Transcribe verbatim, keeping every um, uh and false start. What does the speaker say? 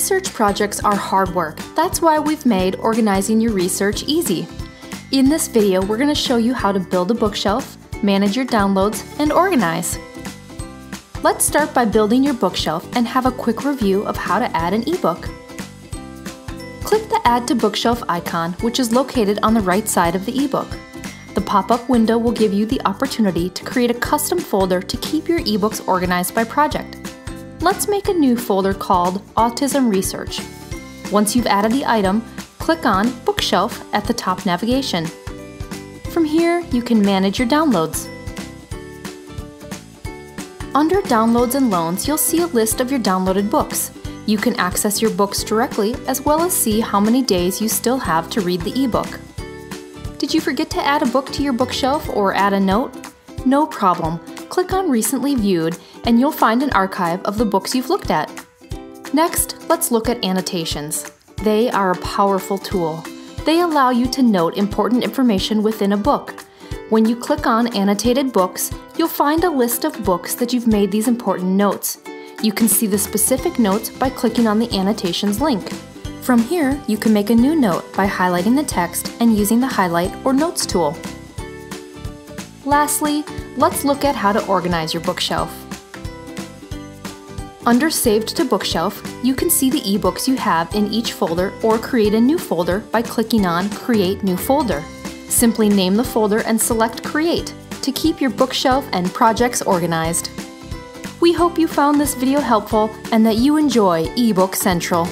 Research projects are hard work. That's why we've made organizing your research easy. In this video, we're going to show you how to build a bookshelf, manage your downloads, and organize. Let's start by building your bookshelf and have a quick review of how to add an ebook. Click the Add to Bookshelf icon, which is located on the right side of the ebook. The pop-up window will give you the opportunity to create a custom folder to keep your ebooks organized by project. Let's make a new folder called Autism Research. Once you've added the item, click on Bookshelf at the top navigation. From here, you can manage your downloads. Under Downloads and Loans, you'll see a list of your downloaded books. You can access your books directly as well as see how many days you still have to read the ebook. Did you forget to add a book to your bookshelf or add a note? No problem. Click on Recently Viewed and you'll find an archive of the books you've looked at. Next, let's look at annotations. They are a powerful tool. They allow you to note important information within a book. When you click on Annotated Books, you'll find a list of books that you've made these important notes. You can see the specific notes by clicking on the annotations link. From here, you can make a new note by highlighting the text and using the Highlight or Notes tool. Lastly, let's look at how to organize your bookshelf. Under Saved to Bookshelf, you can see the ebooks you have in each folder or create a new folder by clicking on Create New Folder. Simply name the folder and select Create to keep your bookshelf and projects organized. We hope you found this video helpful and that you enjoy eBook Central.